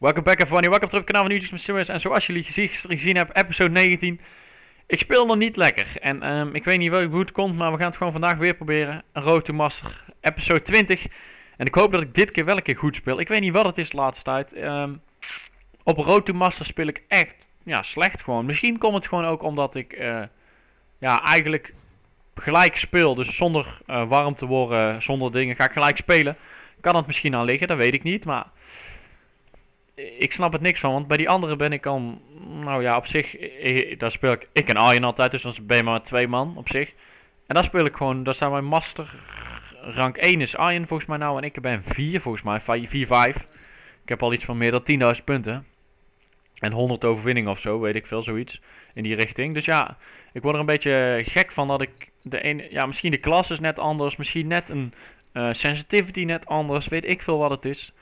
Welkom back everyone, welkom terug op het kanaal van UGxMysterious. En zoals jullie gezien hebben, episode 19. Ik speel nog niet lekker. En ik weet niet hoe het komt, maar we gaan het gewoon vandaag weer proberen. Road to Master, episode 20. En ik hoop dat ik dit keer wel een keer goed speel. Ik weet niet wat het is de laatste tijd. Op Road to Master speel ik echt slecht gewoon. Misschien komt het gewoon ook omdat ik eigenlijk gelijk speel. Dus zonder warm te worden, zonder dingen ga ik gelijk spelen. Kan het misschien aan liggen, dat weet ik niet. Maar ik snap het niks van, want bij die andere ben ik al, nou ja, op zich, daar speel ik en Arjen altijd, dus dan ben je maar met 2 man op zich. En daar speel ik gewoon, daar staan mijn master, rank 1 is Arjen volgens mij nou en ik ben 4 volgens mij, 4, 5. Ik heb al iets van meer dan 10.000 punten. En 100 overwinningen of zo, weet ik veel, zoiets, in die richting. Dus ja, ik word er een beetje gek van dat ik, misschien de klas is net anders, misschien net een sensitivity net anders, weet ik veel wat het is.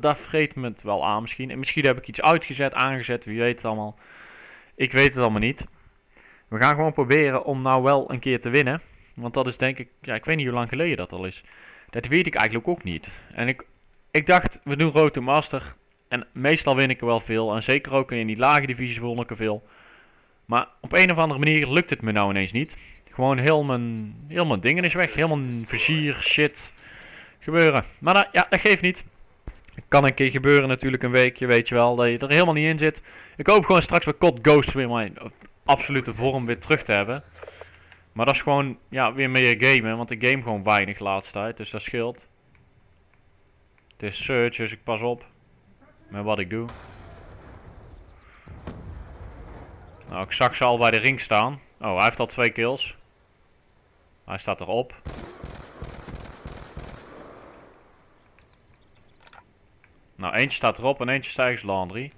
Dat vreet me het wel aan misschien. En misschien heb ik iets uitgezet, aangezet, wie weet het allemaal. Ik weet het allemaal niet. We gaan gewoon proberen om nou wel een keer te winnen. Want dat is denk ik, ja, ik weet niet hoe lang geleden dat al is. Dat weet ik eigenlijk ook niet. En ik dacht, we doen Road to Master. En meestal win ik er wel veel. En zeker ook in die lage divisies won ik er veel. Maar op een of andere manier lukt het me nou ineens niet. Gewoon heel mijn dingen is weg. Heel mijn vizier, shit, gebeuren. Maar nou, ja, dat geeft niet. Kan een keer gebeuren natuurlijk, een weekje, weet je wel, dat je er helemaal niet in zit. Ik hoop gewoon straks bij Cod Ghost weer mijn absolute vorm weer terug te hebben. Maar dat is gewoon, ja, weer meer gamen, want ik game gewoon weinig de laatste tijd, dus dat scheelt. Het is search, dus ik pas op met wat ik doe. Nou, ik zag ze al bij de ring staan. Oh, hij heeft al 2 kills. Hij staat erop. Nou, eentje staat erop en eentje stijgt Landry.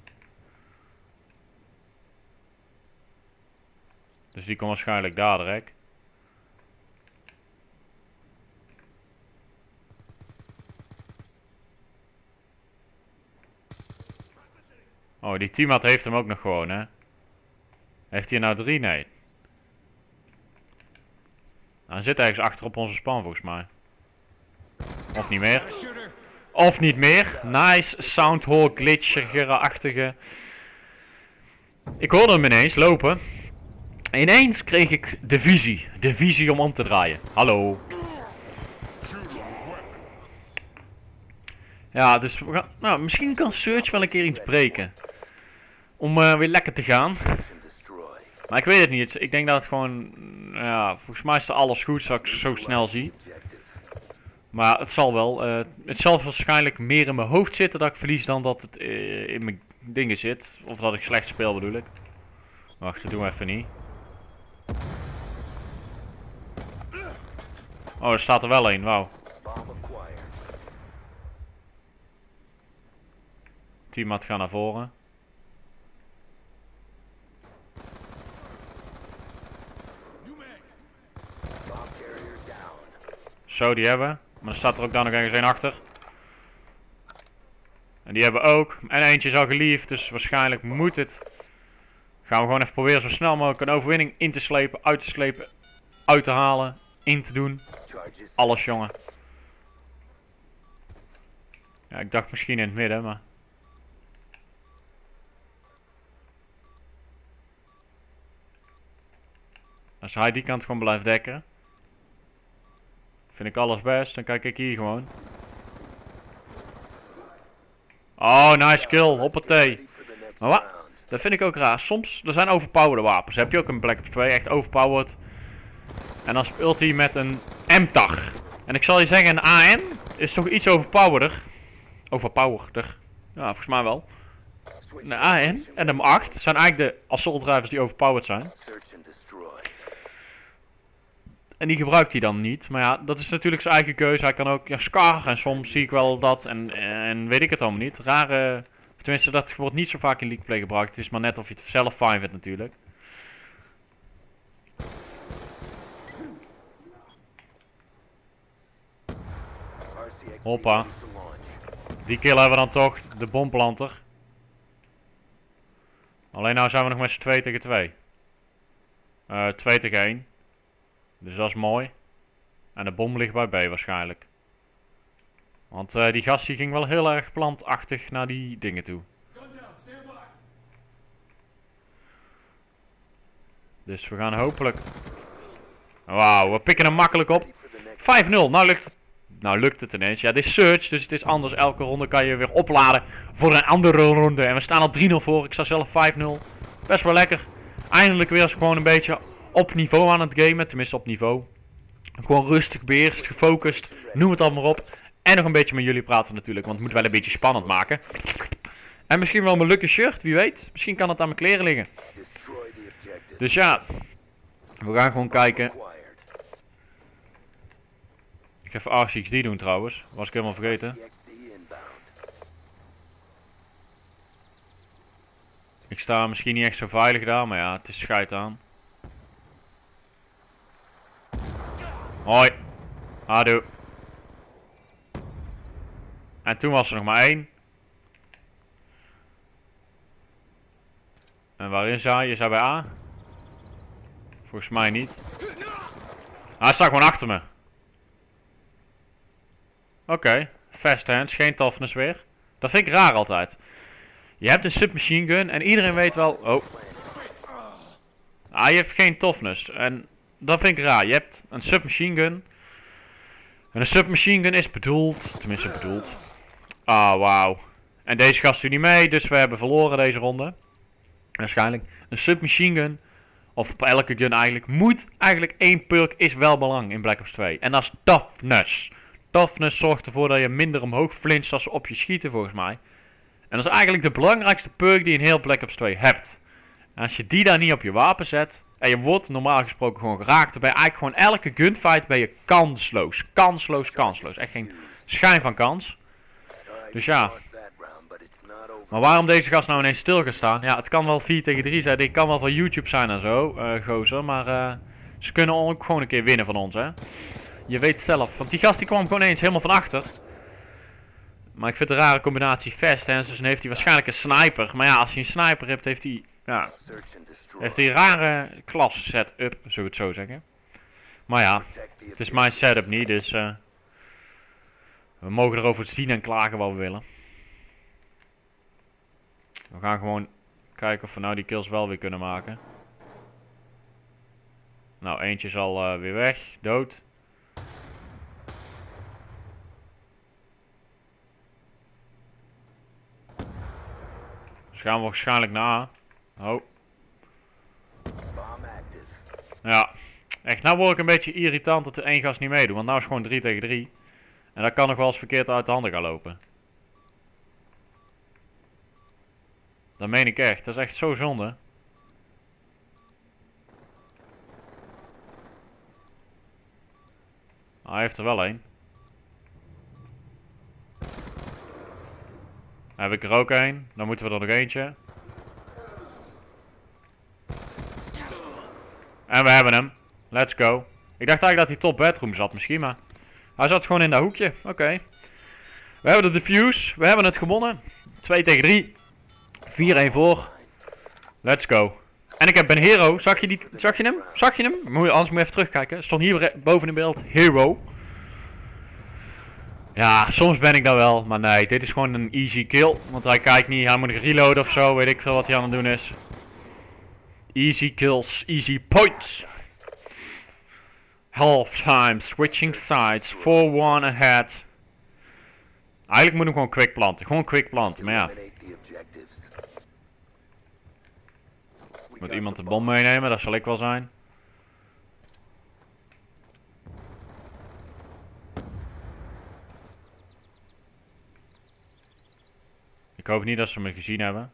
Dus die komt waarschijnlijk daar direct. Oh, die teammate heeft hem ook nog gewoon, hè. Heeft hij nou 3? Nee. Nou, hij zit ergens achter op onze span, volgens mij. Of niet meer. Of niet meer. Nice. Soundhole glitcherachtige. Ik hoorde hem ineens lopen. En ineens kreeg ik de visie. De visie om te draaien. Hallo. Ja, dus we gaan, nou, misschien kan Search wel een keer iets breken. Om weer lekker te gaan. Maar ik weet het niet. Ik denk dat het gewoon, ja, volgens mij is er alles goed, zoals ik zo snel zie. Maar het zal wel. Het zal waarschijnlijk meer in mijn hoofd zitten dat ik verlies dan dat het in mijn dingen zit. Of dat ik slecht speel bedoel ik. Wacht, dat doen we even niet. Oh, er staat er wel een, wauw. Teammaat gaat naar voren. Zo, die hebben. Maar er staat er ook daar nog ergens een achter. En die hebben ook. En eentje is al geliefd, dus waarschijnlijk moet het. Gaan we gewoon even proberen zo snel mogelijk een overwinning in te slepen, uit te slepen, uit te halen, in te doen. Alles, jongen. Ja, ik dacht misschien in het midden, maar... Als hij die kant gewoon blijft dekken... Vind ik alles best, dan kijk ik hier gewoon. Oh, nice kill, hoppatee. Maar wat? Dat vind ik ook raar. Soms, er zijn overpowered wapens. Heb je ook een Black Ops 2, echt overpowered. En dan speelt hij met een M-Tag. En ik zal je zeggen, een AN is toch iets overpowerder. Overpowerder. Ja, volgens mij wel. Een AN en een M8 zijn eigenlijk de assault drivers die overpowered zijn. En die gebruikt hij dan niet. Maar ja, dat is natuurlijk zijn eigen keuze. Hij kan ook, ja, Scar. En soms zie ik wel dat. En weet ik het allemaal niet. Rare... Tenminste, dat wordt niet zo vaak in Leagueplay gebruikt. Het is maar net of je het zelf fijn vindt natuurlijk. Hoppa. Die kill hebben we dan toch. De bomplanter. Alleen nou zijn we nog met z'n 2 tegen 2. 2 tegen 1. Dus dat is mooi. En de bom ligt bij B waarschijnlijk. Want die gast ging wel heel erg plantachtig naar die dingen toe. Dus we gaan hopelijk... Wauw, we pikken hem makkelijk op. 5-0, nou lukt het ineens. Ja, dit is search, dus het is anders. Elke ronde kan je weer opladen voor een andere ronde. En we staan al 3-0 voor, ik sta zelf 5-0. Best wel lekker. Eindelijk weer eens gewoon een beetje op niveau aan het gamen. Tenminste op niveau. Gewoon rustig, beheerst, gefocust. Noem het allemaal op. En nog een beetje met jullie praten natuurlijk, want het moet wel een beetje spannend maken. En misschien wel mijn lucky shirt, wie weet. Misschien kan het aan mijn kleren liggen. Dus ja, we gaan gewoon kijken. Ik ga even RCXD doen trouwens, was ik helemaal vergeten. Ik sta misschien niet echt zo veilig daar, maar ja, het is schijt aan. Hoi, hado. En toen was er nog maar één. En waarin zei je? Je zei bij A? Volgens mij niet. Hij staat gewoon achter me. Oké, fast hands, geen toughness weer. Dat vind ik raar altijd. Je hebt een submachine gun en iedereen weet wel... Oh. Hij heeft geen toughness. En dat vind ik raar. Je hebt een submachine gun. En een submachine gun is bedoeld... Tenminste bedoeld. Ah, wauw. En deze gast doet niet mee, dus we hebben verloren deze ronde. Waarschijnlijk. Een submachine gun, of elke gun eigenlijk, moet eigenlijk één perk is wel belang in Black Ops 2. En dat is toughness. Toughness zorgt ervoor dat je minder omhoog flinst als ze op je schieten volgens mij. En dat is eigenlijk de belangrijkste perk die je in heel Black Ops 2 hebt. En als je die daar niet op je wapen zet, en je wordt normaal gesproken gewoon geraakt, dan ben je eigenlijk gewoon elke gunfight ben je kansloos. Kansloos, kansloos. Echt geen schijn van kans. Dus ja. Maar waarom deze gast nou ineens stil gaat staan? Ja, het kan wel 4 tegen 3 zijn. Dit kan wel van YouTube zijn en zo, gozer. Maar ze kunnen ook gewoon een keer winnen van ons, hè. Je weet zelf. Want die gast die kwam gewoon ineens helemaal van achter. Maar ik vind het een rare combinatie fast hands. Dus dan heeft hij waarschijnlijk een sniper. Maar ja, als hij een sniper hebt, heeft hij... Ja, heeft hij een rare klas setup, zullen we het zo zeggen. Maar ja, het is mijn setup niet, dus... we mogen erover zien en klagen wat we willen. We gaan gewoon kijken of we nou die kills wel weer kunnen maken. Nou, eentje is al weer weg. Dood. Dus gaan we waarschijnlijk naar A. Oh. Ja. Echt, nou word ik een beetje irritant dat de één gast niet meedoet. Want nou is het gewoon 3 tegen 3. En dat kan nog wel eens verkeerd uit de handen gaan lopen. Dat meen ik echt. Dat is echt zo zonde. Ah, hij heeft er wel één. Heb ik er ook één? Dan moeten we er nog eentje. En we hebben hem. Let's go. Ik dacht eigenlijk dat hij top bedroom zat misschien, maar... Hij zat gewoon in dat hoekje. Oké. We hebben de defuse. We hebben het gewonnen. 2 tegen 3. 4-1 voor. Let's go. En ik heb Ben Hero. Zag je hem? Zag je hem? Anders moet je even terugkijken. Stond hier boven in beeld. Hero. Ja, soms ben ik dat wel. Maar nee, dit is gewoon een easy kill. Want hij kijkt niet. Hij moet reloaden of zo. Weet ik veel wat hij aan het doen is. Easy kills. Easy points. Half time. Switching sides. 4-1 ahead. Eigenlijk moet ik gewoon quick planten. Gewoon quick planten. Maar ja. Moet iemand de bom meenemen, dat zal ik wel zijn. Ik hoop niet dat ze me gezien hebben.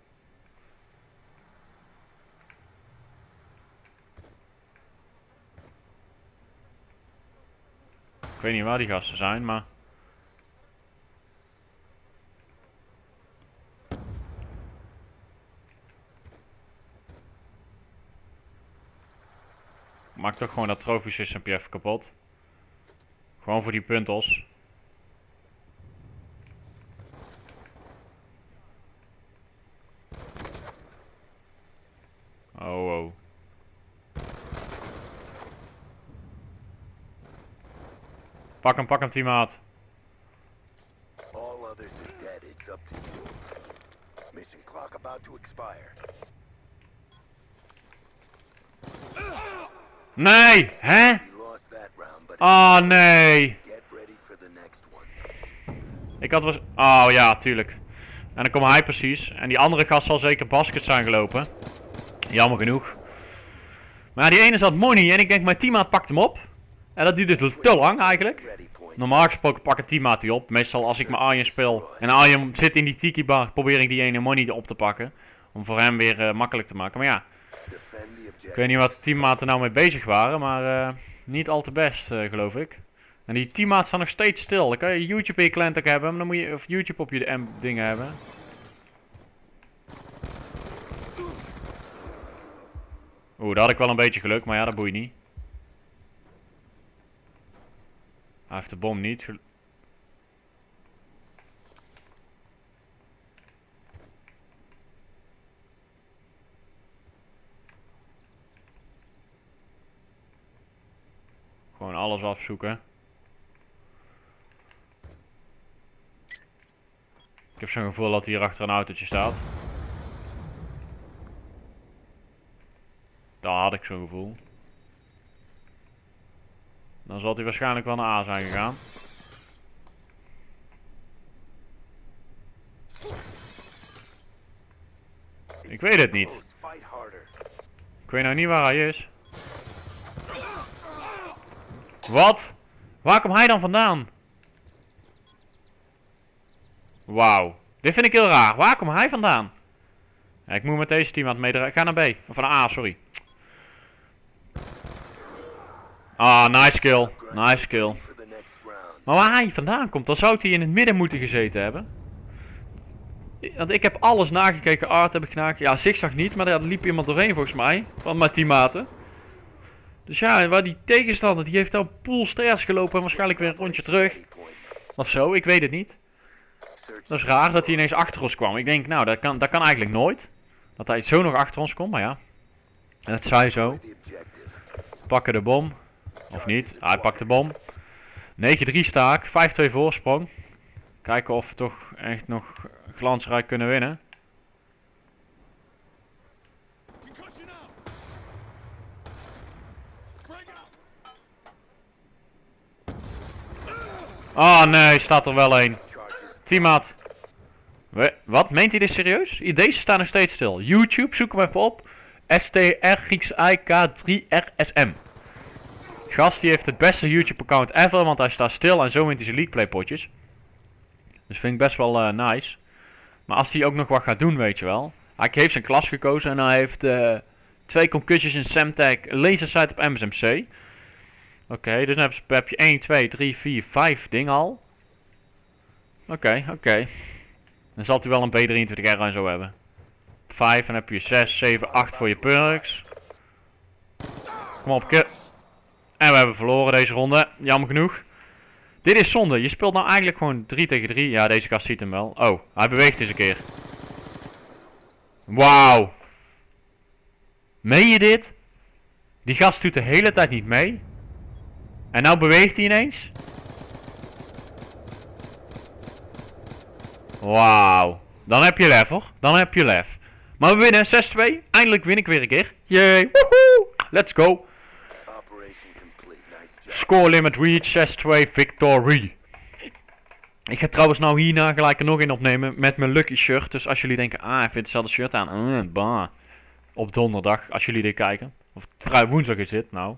Ik weet niet waar die gasten zijn, maar... Maak toch gewoon dat trofee-systempje even kapot. Gewoon voor die puntels. Oh, wow. Pak hem, teammaat. Nee! Hè? Oh nee! Ik had was. Oh ja, tuurlijk. En dan kwam hij precies. En die andere gast zal zeker baskets zijn gelopen. Jammer genoeg. Maar die ene zat mooi niet. En ik denk mijn teammaat pakt hem op. En dat duurt dus te lang eigenlijk. Normaal gesproken pak ik teammaat die op. Meestal als ik mijn Arjen speel. En Arjen zit in die tiki bar. Probeer ik die ene money op te pakken. Om voor hem weer makkelijk te maken. Maar ja. Ik weet niet wat de teammaten nou mee bezig waren. Maar niet al te best geloof ik. En die teammaat staan nog steeds stil. Dan kan je YouTube in je client ook hebben. Maar dan moet je of YouTube op je de M dingen hebben. Oeh, daar had ik wel een beetje geluk. Maar ja, dat boeit niet. Hij heeft de bom niet. Gewoon alles afzoeken. Ik heb zo'n gevoel dat hier achter een autootje staat. Daar had ik zo'n gevoel. Dan zal hij waarschijnlijk wel naar A zijn gegaan. Ik weet het niet. Ik weet nou niet waar hij is. Wat? Waar komt hij dan vandaan? Wauw. Dit vind ik heel raar. Waar komt hij vandaan? Ja, ik moet met deze team aan het meedraaien. Ga naar B. Of naar A, sorry. Ah, nice kill. Nice kill. Maar waar hij vandaan komt, dan zou hij in het midden moeten gezeten hebben. Want ik heb alles nagekeken. Art heb ik nagekeken. Ja, zigzag niet, maar daar liep iemand doorheen volgens mij. Van mijn teammaten. Dus ja, waar die tegenstander, die heeft al een pool stairs gelopen en waarschijnlijk weer een rondje terug. Of zo, ik weet het niet. Dat is raar dat hij ineens achter ons kwam. Ik denk, nou, dat kan eigenlijk nooit. Dat hij zo nog achter ons komt, maar ja. En dat zei zo. Pakken de bom. Of niet, hij pakt de bom. 9-3 sta ik, 5-2 voorsprong. Kijken of we toch echt nog glansrijk kunnen winnen. Oh nee, staat er wel één. Teammaat. Wat? Meent hij dit serieus? Deze staan nog steeds stil. YouTube, zoek hem even op. STR-K3RSM. Gast, die heeft het beste YouTube account ever. Want hij staat stil en zo wint hij zijn Leagueplay potjes. Dus vind ik best wel nice. Maar als hij ook nog wat gaat doen, weet je wel. Hij heeft zijn klas gekozen en hij heeft 2 concursies in M-Tag, lasersite op MSMC. Oké, dus dan heb je 1, 2, 3, 4, 5 dingen al. Oké. Dan zal hij wel een B23R en zo hebben. 5, dan heb je 6, 7, 8 voor je perks. Kom op, kut. En we hebben verloren deze ronde. Jammer genoeg. Dit is zonde. Je speelt nou eigenlijk gewoon 3 tegen 3. Ja, deze gast ziet hem wel. Oh, hij beweegt eens een keer. Wauw. Meen je dit? Die gast doet de hele tijd niet mee. En nou beweegt hij ineens. Wauw. Dan heb je lef hoor. Dan heb je lef. Maar we winnen 6-2. Eindelijk win ik weer een keer. Yay. Woehoe. Let's go. Score limit reach. 6-2 victory. Ik ga trouwens nou hierna gelijk er nog in opnemen. Met mijn lucky shirt. Dus als jullie denken. Ah, hij vindt hetzelfde shirt aan. Bah. Op donderdag. Als jullie dit kijken. Of vrij woensdag is dit nou.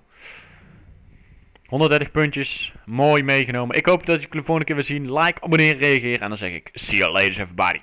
130 puntjes, mooi meegenomen. Ik hoop dat jullie de volgende keer weer zien. Like, abonneer, reageer en dan zeg ik, see you later everybody.